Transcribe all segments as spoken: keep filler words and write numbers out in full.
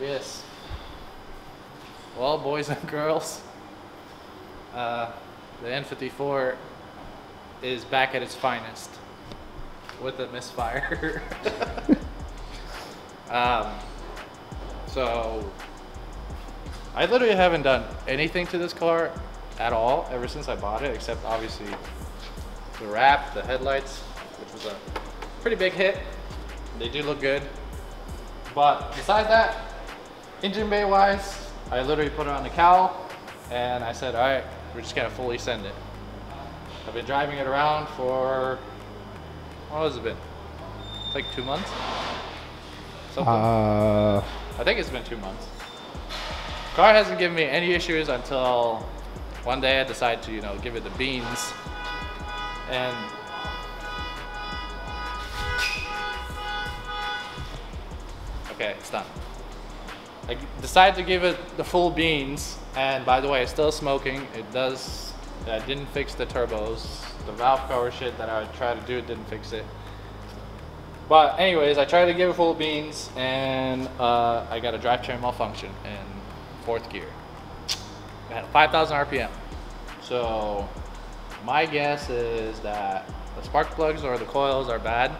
Yes. Well, boys and girls, uh, the N fifty-four is back at its finest with a misfire. um, so I literally haven't done anything to this car at all ever since I bought it, except obviously the wrap, the headlights, which was a pretty big hit. They do look good. But besides that, engine bay wise, I literally put it on the cowl and I said, all right, we're just gonna fully send it. I've been driving it around for, what has it been? It's like two months? Something. Uh, I think it's been two months. Car hasn't given me any issues until one day I decided to, you know, give it the beans. And okay, it's done. I decided to give it the full beans, and by the way, it's still smoking. It does, I didn't fix the turbos. The valve cover shit that I would try to do, it didn't fix it. But anyways, I tried to give it full beans, and uh, I got a drivetrain malfunction in fourth gear. I had five thousand R P M. So my guess is that the spark plugs or the coils are bad,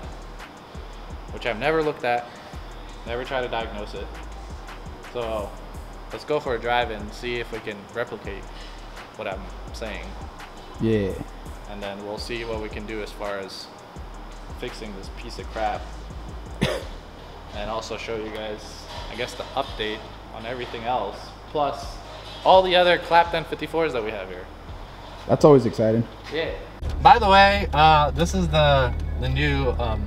which I've never looked at, never tried to diagnose it. So let's go for a drive and see if we can replicate what I'm saying. Yeah. And then we'll see what we can do as far as fixing this piece of crap. And also show you guys, I guess, the update on everything else, plus all the other clapped N fifty-fours that we have here. That's always exciting. Yeah. By the way, uh, this is the, the new um,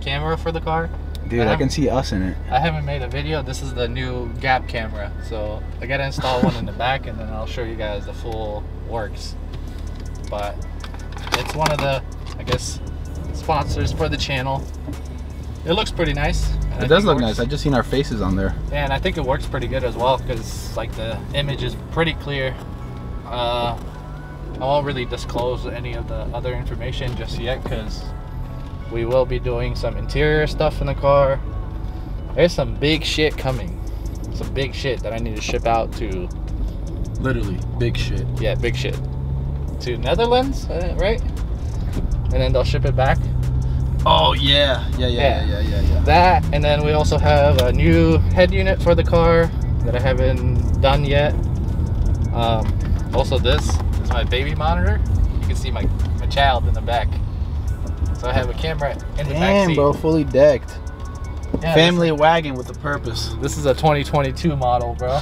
camera for the car. Dude, I, I can see us in it. I haven't made a video. This is the new gap camera. So I gotta install one in the back, and then I'll show you guys the full works. But it's one of the, I guess, sponsors for the channel. It looks pretty nice. It does look nice. I just seen our faces on there. Yeah, and I think it works pretty good as well, because like the image is pretty clear. Uh, I won't really disclose any of the other information just yet, because we will be doing some interior stuff in the car. There's some big shit coming. Some big shit that I need to ship out to. Literally, big shit. Yeah, big shit. To Netherlands, right? And then they'll ship it back. Oh, yeah. Yeah, yeah, yeah, yeah, yeah, yeah. That, and then we also have a new head unit for the car that I haven't done yet. Um, also, this is my baby monitor. You can see my, my child in the back. So I have a camera in the back seat. Damn, bro, fully decked. Yeah, family wagon with a purpose. This is a twenty twenty-two model, bro.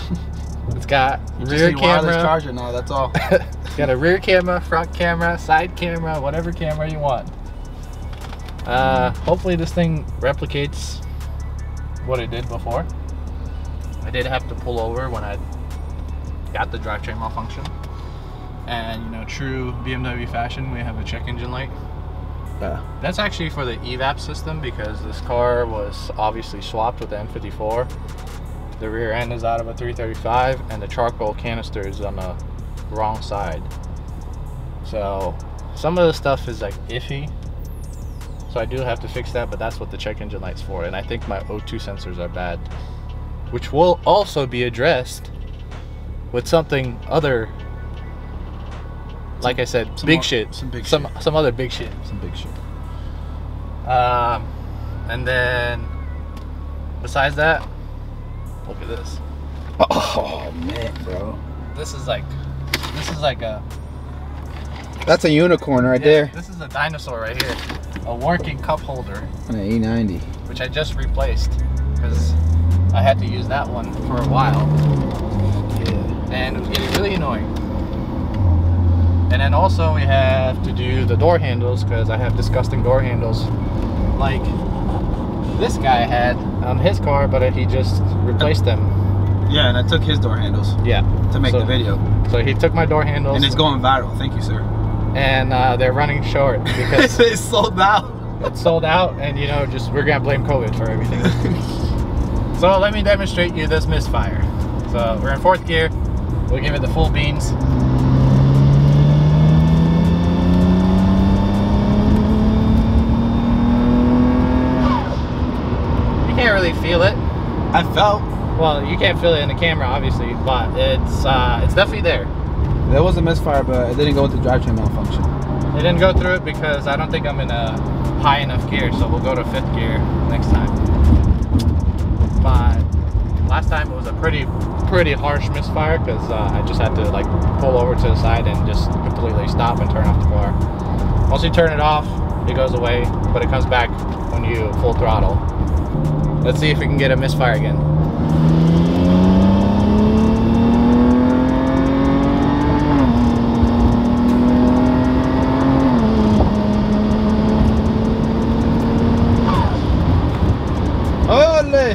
It's got rear camera. Charger now, that's all. It's got a rear camera, front camera, side camera, whatever camera you want. Uh, hopefully this thing replicates what it did before. I did have to pull over when I got the drivetrain malfunction. And, you know, true B M W fashion, we have a check engine light. Yeah. That's actually for the E VAP system, because this car was obviously swapped with the N fifty-four. The rear end is out of a three thirty-five, and the charcoal canister is on the wrong side. So some of the stuff is like iffy. So I do have to fix that, but that's what the check engine light's for. And I think my O two sensors are bad, which will also be addressed with something other. Like I said, some big more, shit. Some big some, shit. Some other big shit. Some big shit. Um, and then, besides that, look at this. Oh man, bro. This is like, this is like a. That's a unicorn right yeah, there. This is a dinosaur right here. A working cup holder. And an E ninety. Which I just replaced, because I had to use that one for a while. Yeah. And it was getting really annoying. And then also we have to do the door handles, because I have disgusting door handles like this guy had on his car, but he just replaced them. Yeah, and I took his door handles. Yeah. To make so, the video. So he took my door handles. And it's going viral. Thank you, sir. And uh, they're running short because it's sold out. It's sold out, and you know, just we're gonna blame COVID for everything. So let me demonstrate you this misfire. So we're in fourth gear. We'll give it the full beans. Feel it. I felt Well, you can't feel it in the camera, obviously, but it's uh, it's definitely there. There was a misfire, but it didn't go into drivetrain malfunction. It didn't go through it because I don't think I'm in a high enough gear, so we'll go to fifth gear next time. But last time it was a pretty, pretty harsh misfire because uh, I just had to like pull over to the side and just completely stop and turn off the car. Once you turn it off, it goes away, but it comes back when you full throttle. Let's see if we can get a misfire again. Holy!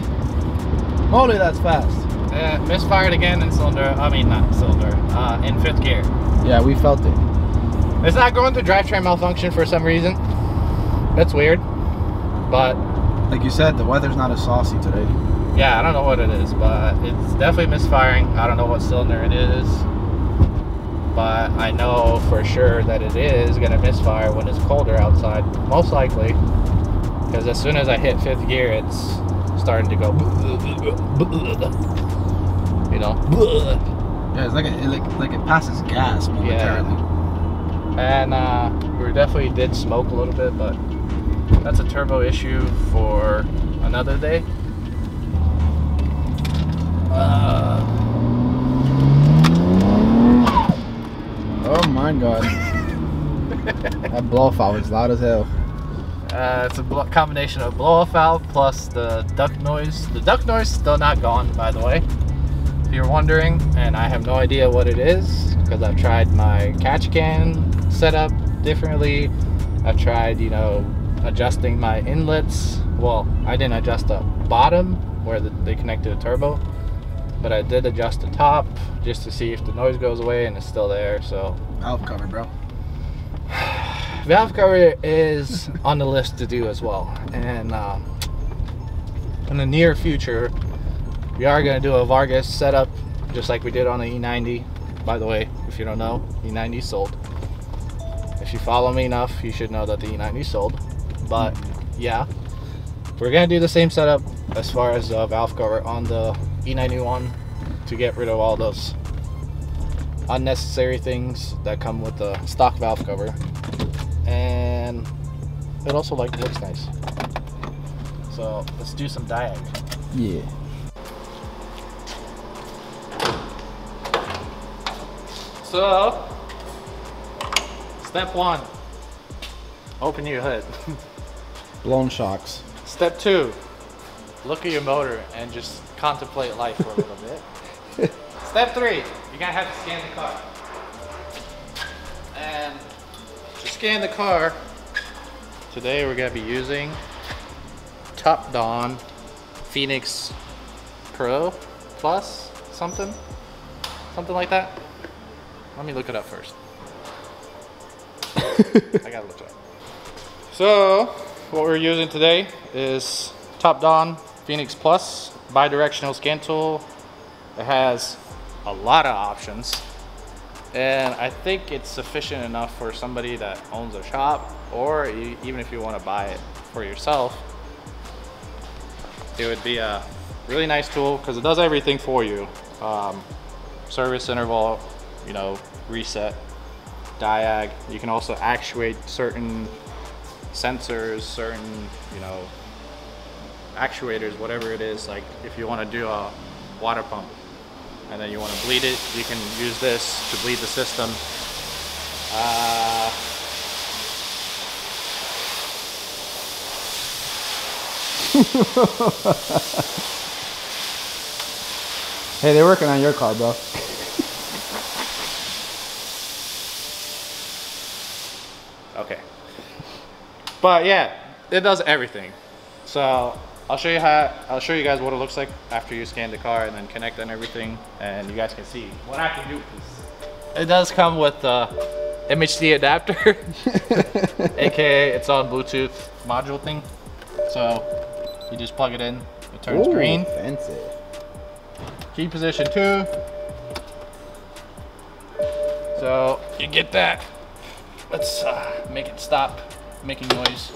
Holy, that's fast. Uh, misfired again in cylinder, I mean not cylinder, uh, in fifth gear. Yeah, we felt it. It's not going through drivetrain malfunction for some reason. That's weird, but... Like you said, the weather's not as saucy today. Yeah, I don't know what it is, but it's definitely misfiring. I don't know what cylinder it is, but I know for sure that it is going to misfire when it's colder outside, most likely, because as soon as I hit fifth gear, it's starting to go, you know. Yeah, it's like it, it, like, like it passes gas momentarily. Yeah. And uh, we definitely did smoke a little bit, but... That's a turbo issue for another day. Uh, oh my god. That blow off valve is loud as hell. Uh, it's a bl combination of blow off valve plus the duct noise. The duct noise is still not gone, by the way, if you're wondering. And I have no idea what it is because I've tried my catch can setup differently. I've tried, you know, adjusting my inlets. Well, I didn't adjust the bottom where the, they connect to the turbo, but I did adjust the top just to see if the noise goes away, and it's still there. So valve cover, bro. Valve cover is on the list to do as well, and um, in the near future we are going to do a Vargas setup just like we did on the E ninety. By the way, if you don't know, E ninety sold. If you follow me enough, you should know that the E ninety sold. But yeah, we're gonna do the same setup as far as the valve cover on the E ninety-one to get rid of all those unnecessary things that come with the stock valve cover, and it also like looks nice. So let's do some diag. Yeah. So step one, open your hood. Blown shocks. Step two, look at your motor and just contemplate life for a little bit. Step three, you're gonna have to scan the car. And to scan the car, today we're gonna be using TOPDON Phoenix Pro Plus, something, something like that. Let me look it up first. I gotta look it up. So what we're using today is TOPDON Phoenix Plus bi-directional scan tool. It has a lot of options, and I think it's sufficient enough for somebody that owns a shop, or even if you want to buy it for yourself. It would be a really nice tool because it does everything for you. Um, service interval, you know, reset, diag. You can also actuate certain sensors, certain, you know, actuators, whatever it is. Like if you want to do a water pump and then you want to bleed it, you can use this to bleed the system. Uh, hey, they're working on your car, bro. Okay. But yeah, it does everything. So I'll show you how. I'll show you guys what it looks like after you scan the car and then connect and everything, and you guys can see what I can do. It does come with the M H D adapter, aka it's on Bluetooth module thing. So you just plug it in, it turns Ooh, green. Fancy. Key position two. So you get that. Let's uh, make it stop making noise.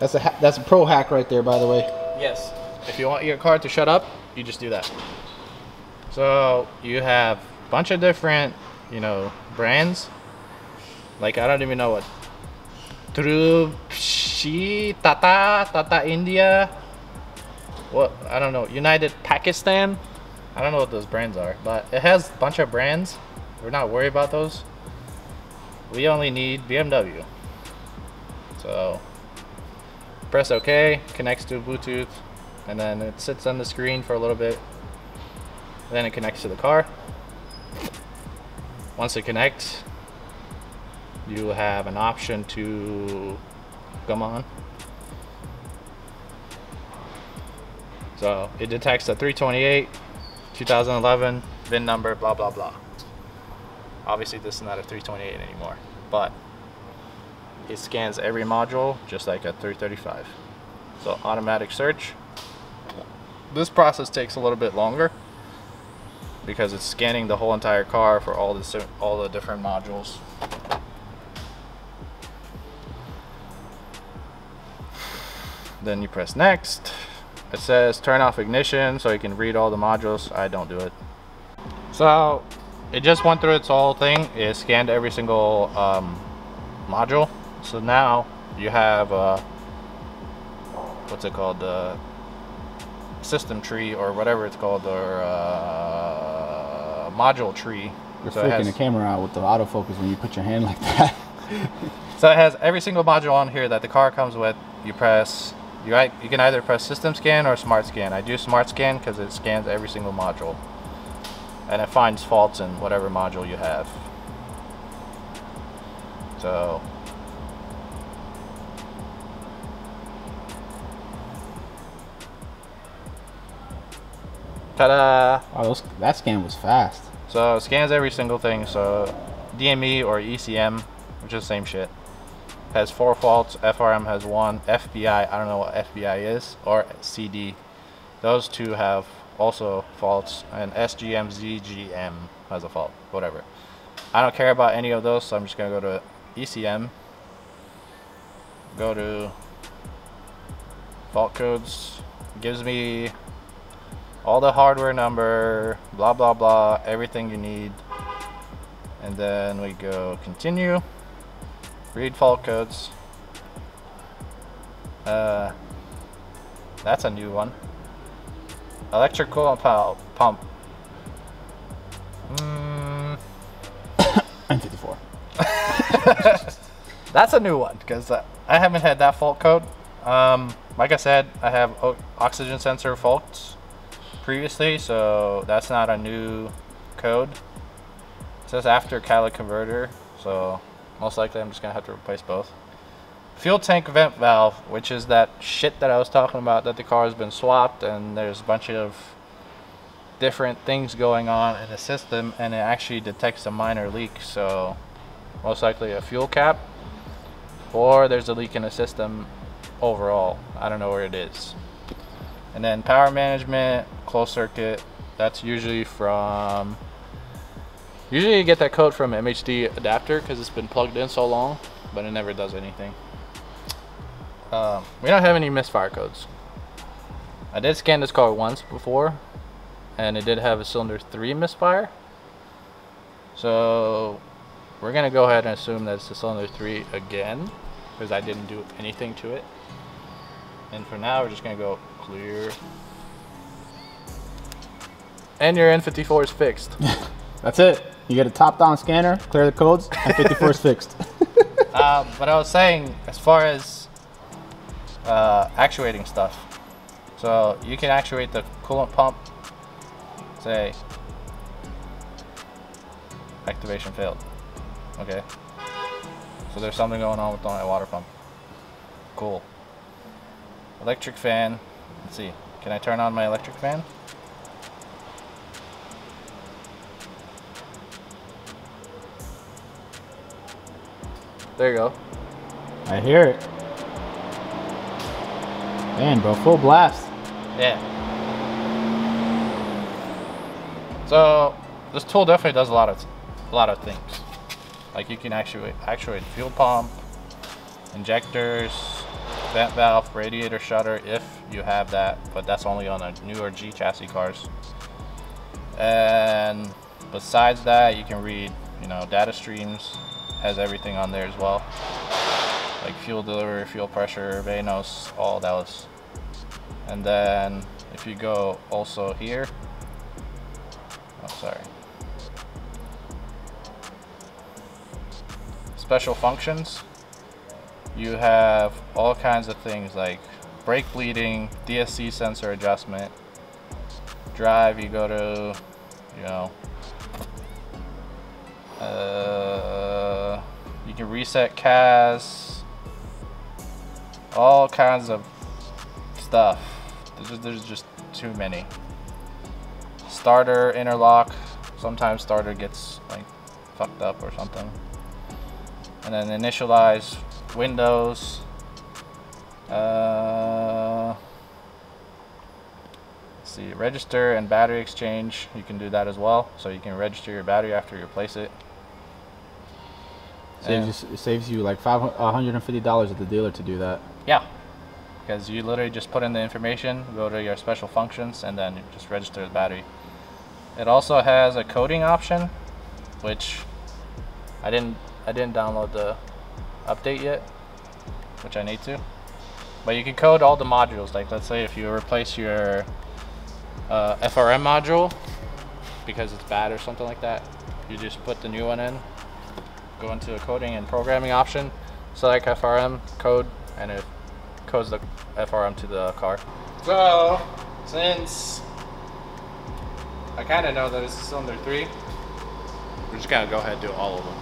That's a ha that's a pro hack right there, by the way. Yes. If you want your car to shut up, you just do that. So you have a bunch of different, you know, brands. Like, I don't even know what. Trupshi, Tata, Tata India. What? I don't know. United Pakistan. I don't know what those brands are, but it has a bunch of brands. We're not worried about those. We only need B M W. So press OK, connects to Bluetooth, and then it sits on the screen for a little bit. Then it connects to the car. Once it connects, you have an option to come on. So it detects a three twenty-eight, two thousand eleven, V I N number, blah, blah, blah. Obviously this is not a three twenty-eight anymore, but it scans every module just like a three thirty-five. So automatic search. This process takes a little bit longer because it's scanning the whole entire car for all the, all the different modules. Then you press next. It says turn off ignition so you can read all the modules. I don't do it. So it just went through its whole thing. It scanned every single um, module. So now you have uh, what's it called, the uh, system tree or whatever it's called, or uh, module tree. You're so freaking has, the camera out with the autofocus when you put your hand like that. So it has every single module on here that the car comes with. You press, you, you can either press system scan or smart scan. I do smart scan because it scans every single module and it finds faults in whatever module you have. So ta-da! Wow, those, that scan was fast. So it scans every single thing. So D M E or E C M, which is the same shit, has four faults. F R M has one. F B I, I don't know what F B I is, or C D. Those two have also faults, and S G M, Z G M has a fault, whatever. I don't care about any of those, so I'm just gonna go to E C M, go to fault codes. It gives me all the hardware number, blah blah blah, everything you need, and then we go continue, read fault codes. Uh, that's a new one. Electric coolant pump. Mm. M fifty-four. That's a new one because I haven't had that fault code. Um, like I said, I have oxygen sensor faults previously, so that's not a new code. It says after catalytic converter, so most likely I'm just gonna have to replace both. Fuel tank vent valve, which is that shit that I was talking about, that the car has been swapped and there's a bunch of different things going on in the system and it actually detects a minor leak. So most likely a fuel cap, or there's a leak in the system overall. I don't know where it is. And then power management, closed circuit. That's usually from, usually you get that code from M H D adapter because it's been plugged in so long, but it never does anything. Um, we don't have any misfire codes. I did scan this car once before and it did have a cylinder three misfire, so we're gonna go ahead and assume that it's the cylinder three again because I didn't do anything to it. And for now we're just gonna go clear, and your N fifty-four is fixed. That's it. You get a top-down scanner, clear the codes, N fifty-four is fixed. Uh, but I was saying, as far as Uh, actuating stuff, so you can actuate the coolant pump. Say activation failed. Okay, so there's something going on with my water pump. Cool. Electric fan. Let's see, can I turn on my electric fan? There you go. I hear it. Man, bro, full blast. Yeah. So this tool definitely does a lot of a lot of things. Like you can actuate actuate fuel pump, injectors, vent valve, radiator shutter if you have that, but that's only on a newer G chassis cars. And besides that, you can read, you know, data streams, has everything on there as well, like fuel delivery, fuel pressure, Vanos, all those. And then if you go also here, oh sorry, special functions, you have all kinds of things like brake bleeding, D S C sensor adjustment, drive, you go to, you know, uh, you can reset C A S, all kinds of stuff. There's just, there's just too many. Starter interlock, sometimes starter gets like fucked up or something. And then initialize windows. Uh, let's see, register and battery exchange. You can do that as well. So you can register your battery after you replace it. Saves you, it saves you like five hundred fifty dollars at the dealer to do that. Yeah, because you literally just put in the information, go to your special functions, and then you just register the battery. It also has a coding option, which I didn't I didn't download the update yet, which I need to. But you can code all the modules. Like let's say if you replace your uh, F R M module because it's bad or something like that, you just put the new one in, go into the coding and programming option, select F R M code, and it codes the F R M to the car. So since I kind of know that it's cylinder three, we're just gonna go ahead and do all of them.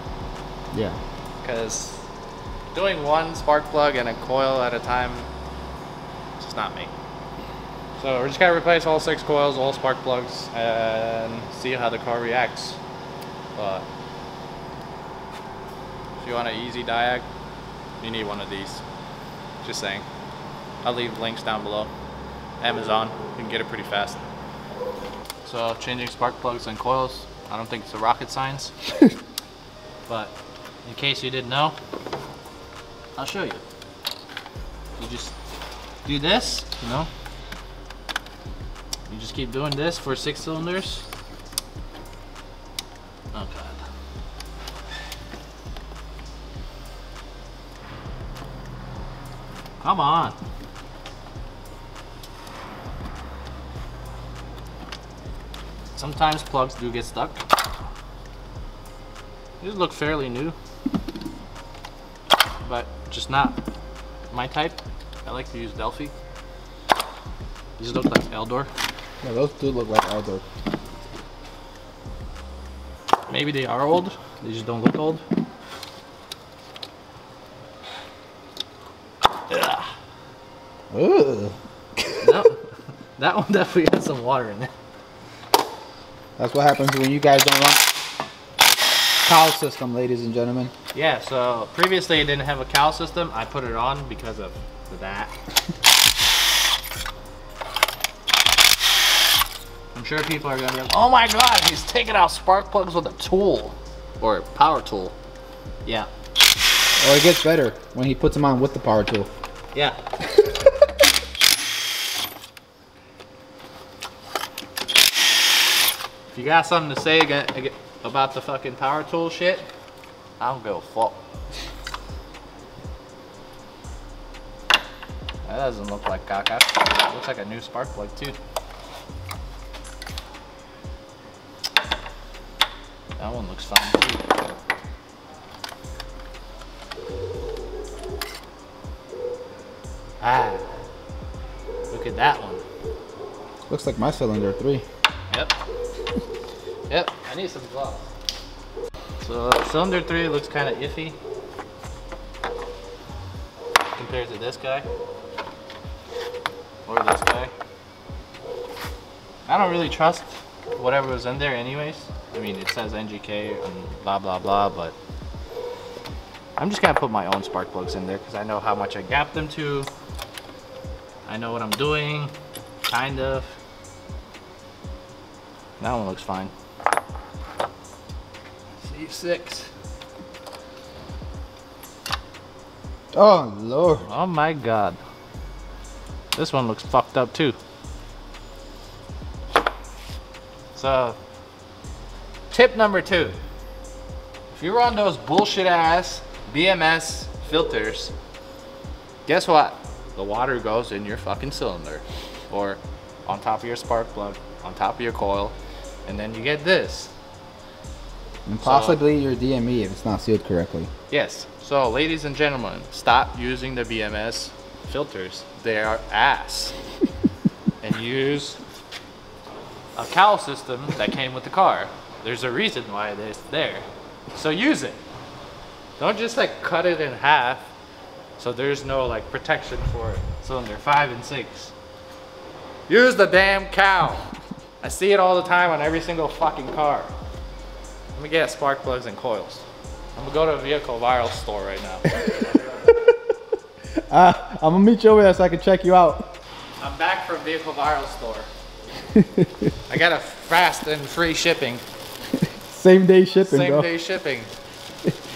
Yeah, because doing one spark plug and a coil at a time, it's just not me. So we're just gonna replace all six coils, all spark plugs, and see how the car reacts. But if you want an easy diag, you need one of these. Just saying. I'll leave links down below. Amazon, you can get it pretty fast. So changing spark plugs and coils, I don't think it's a rocket science, but in case you didn't know, I'll show you. You just do this, you know. You just keep doing this for six cylinders. Oh God. Come on. Sometimes plugs do get stuck. These look fairly new, but just not my type. I like to use Delphi. These look like Eldor. Yeah, those do look like Eldor. Maybe they are old, they just don't look old. Ugh. Ooh. No, that one definitely had some water in it. That's what happens when you guys don't run cowl system, ladies and gentlemen. Yeah, so previously it didn't have a cowl system. I put it on because of that. I'm sure people are gonna be like, oh my God, he's taking out spark plugs with a tool or a power tool. Yeah. Or it gets better when he puts them on with the power tool. Yeah. If you got something to say again, again about the fucking power tool shit, I don't give a fuck. That doesn't look like caca. It looks like a new spark plug too. That one looks fine too. Ah, look at that one. Looks like my cylinder three. Yep. Yep, I need some gloves. So uh, cylinder three looks kind of iffy compared to this guy or this guy. I don't really trust whatever was in there anyways. I mean, it says N G K and blah blah blah, but I'm just gonna put my own spark plugs in there because I know how much I gap them to. I know what I'm doing, kind of. That one looks fine. Six. Oh Lord. Oh my God. This one looks fucked up too. So tip number two, if you run those bullshit ass B M S filters, guess what? The water goes in your fucking cylinder or on top of your spark plug, on top of your coil, and then you get this. And possibly so, your D M E if it's not sealed correctly. Yes. So ladies and gentlemen, stop using the B M S filters. They are ass. And use a cowl system that came with the car. There's a reason why it's there. So use it. Don't just like cut it in half so there's no like protection for it. Cylinder five and six. Use the damn cowl. I see it all the time on every single fucking car. Let me get spark plugs and coils. I'm gonna go to a Vehicle Viral store right now. uh, I'm gonna meet you over there so I can check you out. I'm back from Vehicle Viral store. I got a fast and free shipping. Same day shipping. Same bro. day shipping.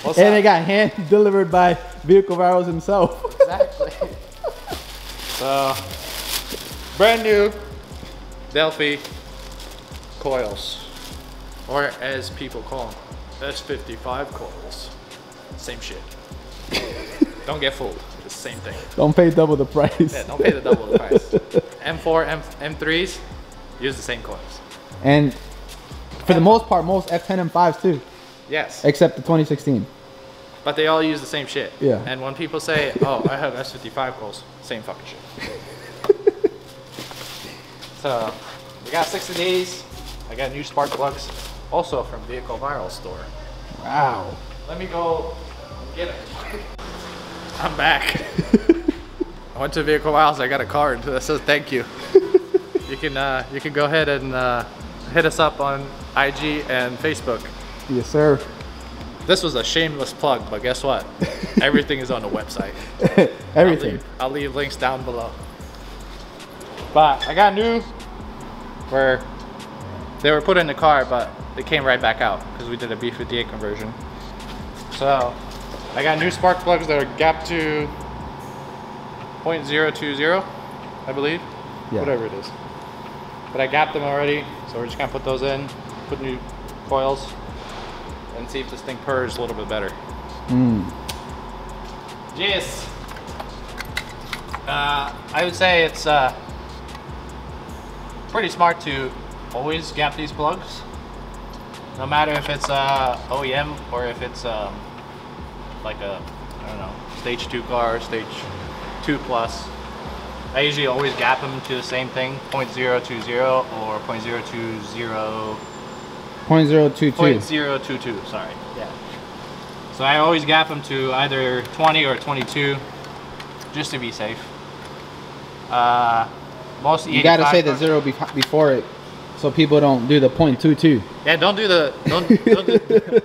What's and up? It got hand delivered by Vehicle Virals himself. Exactly. So, brand new Delphi coils, or as people call them, S fifty-five coils. Same shit. Don't get fooled. It's the same thing. Don't pay double the price. Yeah, don't pay the double the price. M four, M threes, use the same coils. And for the most part, most F ten M fives too. Yes. Except the twenty sixteen. But they all use the same shit. Yeah. And when people say, oh, I have S fifty-five coils, same fucking shit. So, we got six of these. I got new spark plugs. Also from Vehicle Viral store. Wow. Let me go get it. I'm back. I went to Vehicle Virals. I got a card that says thank you. You can uh, you can go ahead and uh, hit us up on I G and Facebook. Yes, sir. This was a shameless plug, but guess what? Everything is on the website. Everything. I'll leave, I'll leave links down below. But I got new. Where they were put in the car, but they came right back out because we did a B fifty-eight conversion. So I got new spark plugs that are gap to zero point zero two zero, I believe, yeah. Whatever it is. But I gapped them already, so we're just gonna put those in, put new coils, and see if this thing purrs a little bit better. Mm. Yes. Uh, I would say it's uh, pretty smart to always gap these plugs. No matter if it's uh, O E M or if it's um, like a, I don't know, stage two car, stage two plus. I usually always gap them to the same thing, zero point zero two zero or zero point zero two zero. zero point zero two two. zero point zero two two, sorry, yeah. So I always gap them to either twenty or twenty-two, just to be safe. Uh, most you gotta say the zero be before it. So people don't do the point two two. Yeah, don't do the don't don't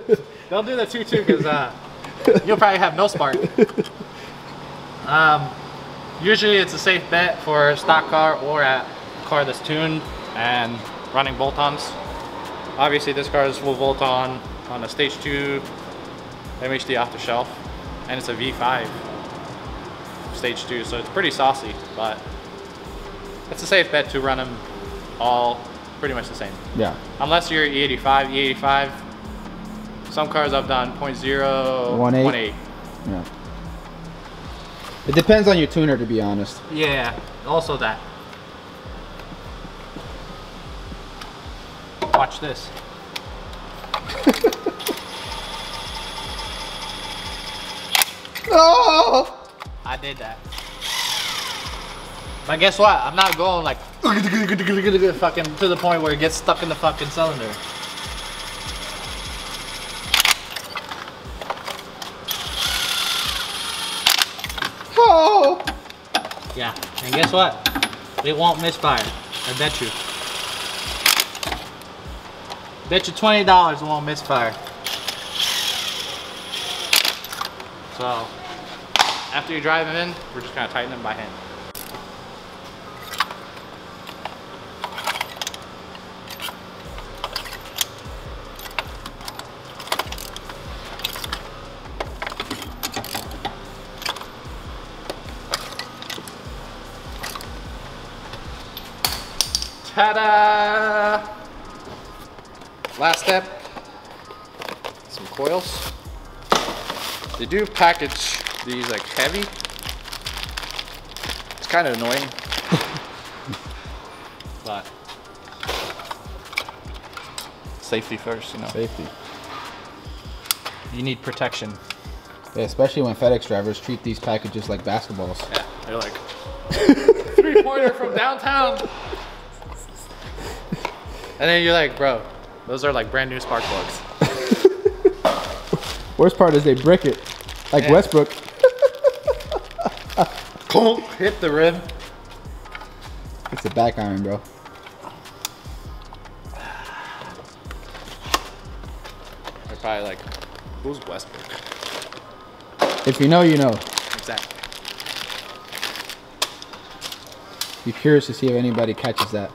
do, don't do the two two because uh, you'll probably have no spark. Um, usually it's a safe bet for a stock car or a car that's tuned and running bolt-ons. Obviously, this car is full bolt-on on a stage two M H D off the shelf, and it's a V five stage two, so it's pretty saucy. But it's a safe bet to run them all. Pretty much the same. Yeah. Unless you're E eighty-five, E eighty-five. Some cars I've done zero point zero one eight. Yeah. It depends on your tuner, to be honest. Yeah. Also that. Watch this. Oh! I did that. But guess what? I'm not going like fucking to the point where it gets stuck in the fucking cylinder. Oh! Yeah, and guess what? It won't misfire. I bet you. Bet you twenty dollars it won't misfire. So, after you drive them in, we're just gonna tighten them by hand. Ta-da! Last step, some coils. They do package these like heavy. It's kind of annoying, but safety first, you know. Safety. You need protection. Yeah, especially when FedEx drivers treat these packages like basketballs. Yeah, they're like, three-pointer from downtown. And then you're like, bro, those are like brand new spark plugs. Worst part is they brick it, like yeah. Westbrook. Hit the rim. It's a back iron, bro. They're probably like, who's Westbrook? If you know, you know. Exactly. Be curious to see if anybody catches that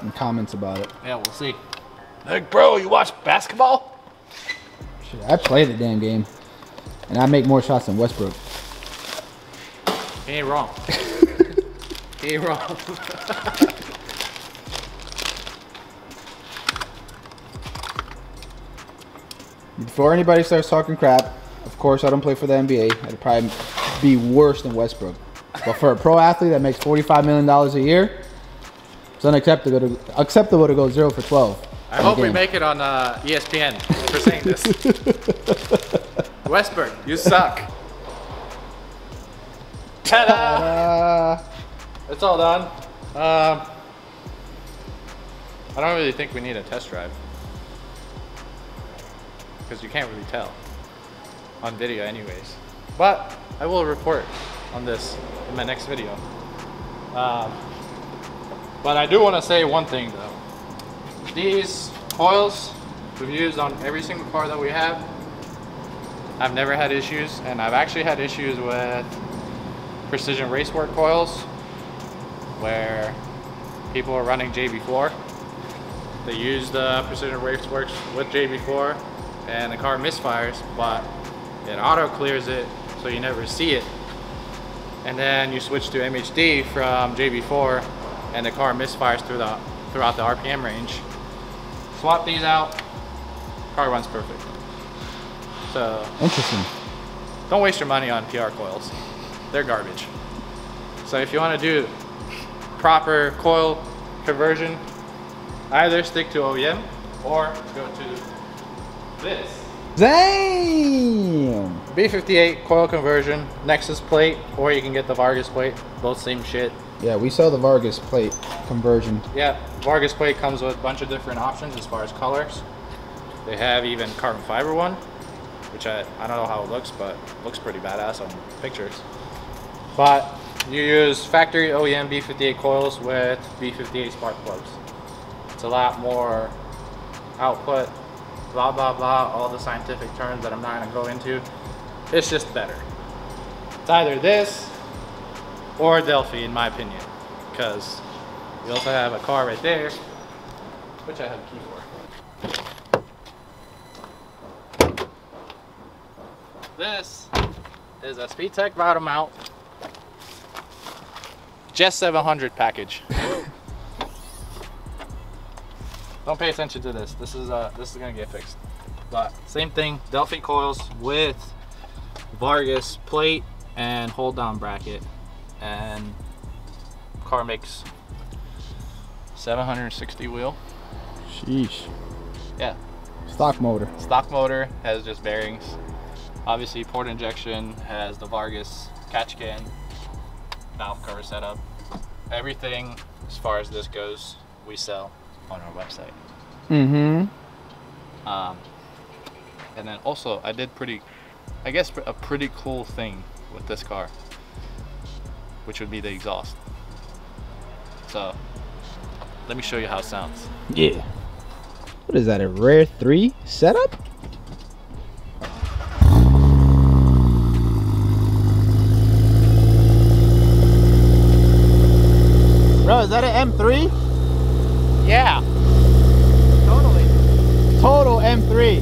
and comments about it. Yeah, we'll see. Like, bro, you watch basketball? Shit, I play the damn game, and I make more shots than Westbrook. He ain't wrong. He ain't wrong. Before anybody starts talking crap, of course, I don't play for the N B A. I'd probably be worse than Westbrook. But for a pro athlete that makes forty-five million dollars a year, it's unacceptable to, acceptable to go zero for twelve. I hope we make it on uh, E S P N for saying this. Westbrook, you suck. Ta-da! It's all done. Um, I don't really think we need a test drive, because you can't really tell on video anyways, but I will report on this in my next video. Um, but I do want to say one thing though. These coils we've used on every single car that we have. I've never had issues, and I've actually had issues with Precision Race Works coils where people are running J B four. They use the Precision Race Works with J B four and the car misfires, but it auto clears it so you never see it. And then you switch to M H D from J B four and the car misfires through the, throughout the R P M range. Swap these out, car runs perfect. So interesting. Don't waste your money on P R coils. They're garbage. So if you want to do proper coil conversion, either stick to O E M or go to this. Damn! B fifty-eight coil conversion, Nexus plate, or you can get the Vargas plate. Both same shit. Yeah, we sell the Vargas plate conversion. Yeah, Vargas plate comes with a bunch of different options as far as colors. They have even carbon fiber one, which I, I don't know how it looks, but looks pretty badass on pictures. But you use factory O E M B fifty-eight coils with B fifty-eight spark plugs. It's a lot more output. Blah, blah, blah, all the scientific terms that I'm not gonna go into. It's just better. It's either this or Delphi, in my opinion, because you also have a car right there, which I have a key for. This is a SpeedTech bottom mount, Jet seven hundred package. Don't pay attention to this. This is uh, this is gonna get fixed. But same thing, Delphi coils with Vargas plate and hold down bracket, and car makes seven hundred sixty wheel. Sheesh. Yeah. Stock motor. Stock motor has just bearings. Obviously, port injection has the Vargas catch can, valve cover setup. Everything as far as this goes, we sell on our website. Mm-hmm. Um, and then also I did pretty, I guess a pretty cool thing with this car, which would be the exhaust. So let me show you how it sounds. Yeah. What is that, a rare three setup? Bro, is that an M three? Yeah, totally. Total M three.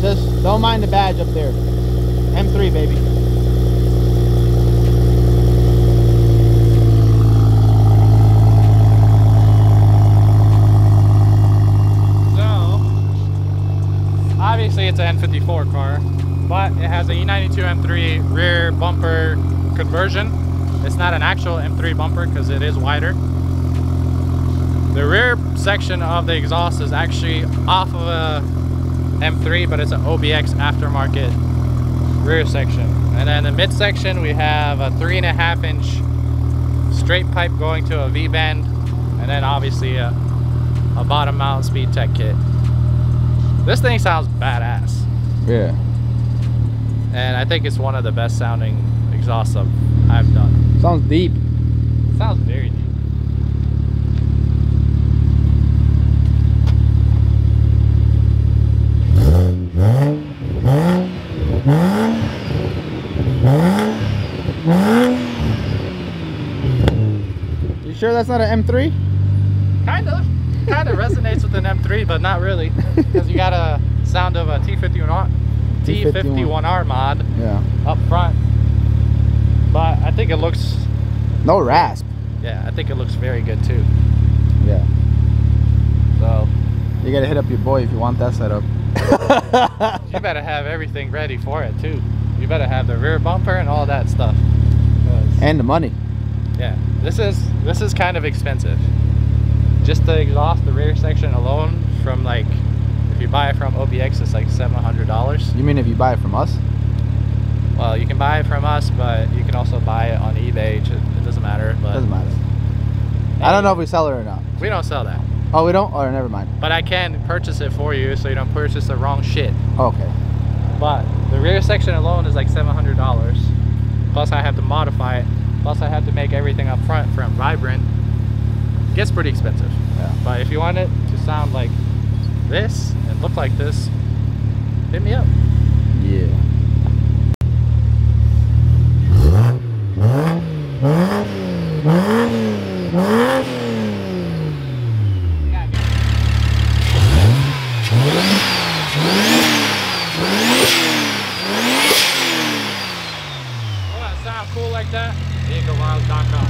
Just don't mind the badge up there. M three, baby. it's an N fifty-four car, but it has a E ninety-two M three rear bumper conversion. It's not an actual M three bumper because it is wider. The rear section of the exhaust is actually off of a M three, but it's an O B X aftermarket rear section. And then the midsection, we have a three and a half inch straight pipe going to a V-bend, and then obviously a, a bottom mount SpeedTech kit. This thing sounds badass. Yeah. And I think it's one of the best sounding exhausts I've done. Sounds deep. It sounds very deep. You sure that's not an M three? Kind of. Kind of resonates with an M three, but not really, because you got a sound of a T fifty-one R, T fifty-one R mod, yeah, up front. But I think it looks no rasp. Yeah, I think it looks very good too. Yeah. So you gotta hit up your boy if you want that setup. You better have everything ready for it too. You better have the rear bumper and all that stuff. And the money. Yeah, this is this is kind of expensive. Just the exhaust, the rear section alone, from like, if you buy it from O B X, it's like seven hundred dollars. You mean if you buy it from us? Well, you can buy it from us, but you can also buy it on eBay. It doesn't matter. But doesn't matter. I don't know if we sell it or not. We don't sell that. Oh, we don't? Oh, never mind. But I can purchase it for you, so you don't purchase the wrong shit. Okay. But the rear section alone is like seven hundred dollars. Plus, I have to modify it. Plus, I have to make everything up front from Vibrant. Gets pretty expensive, yeah. But if you want it to sound like this and look like this, hit me up. Yeah. You want to sound cool like that? vehicle viral dot com.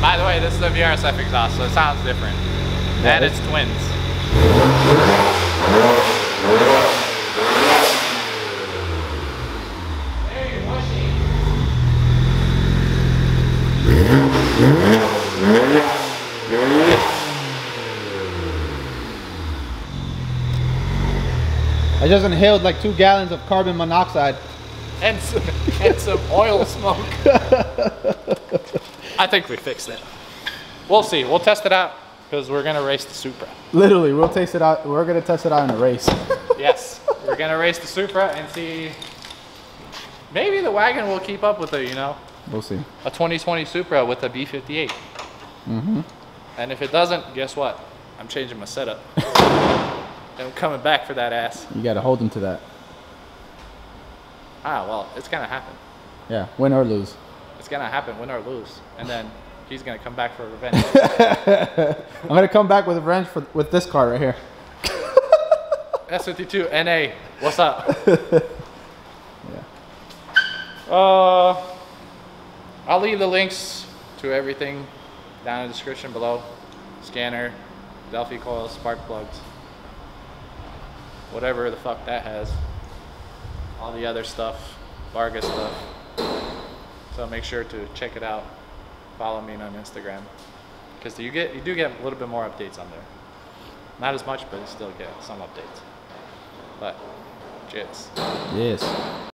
By the way, this is a V R S F exhaust, so it sounds different. And it's twins. Very mushy. I just inhaled like two gallons of carbon monoxide. And some, and some oil smoke. I think we fixed it. We'll see. We'll test it out because we're going to race the Supra. Literally, we'll test it out. We're going to test it out in a race. Yes. We're going to race the Supra and see. Maybe the wagon will keep up with it, you know? We'll see. A twenty twenty Supra with a B fifty-eight. Mm-hmm. And if it doesn't, guess what? I'm changing my setup. I'm coming back for that ass. You got to hold them to that. Ah, well, it's gonna happen. Yeah, win or lose. It's gonna happen, win or lose, and then he's gonna come back for revenge. I'm gonna come back with revenge for, with this car right here. S fifty-two N A, what's up? Yeah. Uh, I'll leave the links to everything down in the description below. Scanner, Delphi coils, spark plugs, whatever the fuck that has. All the other stuff, Vargas stuff. So make sure to check it out. Follow me on Instagram, because you get you do get a little bit more updates on there. Not as much, but you still get some updates. But cheers. Yes.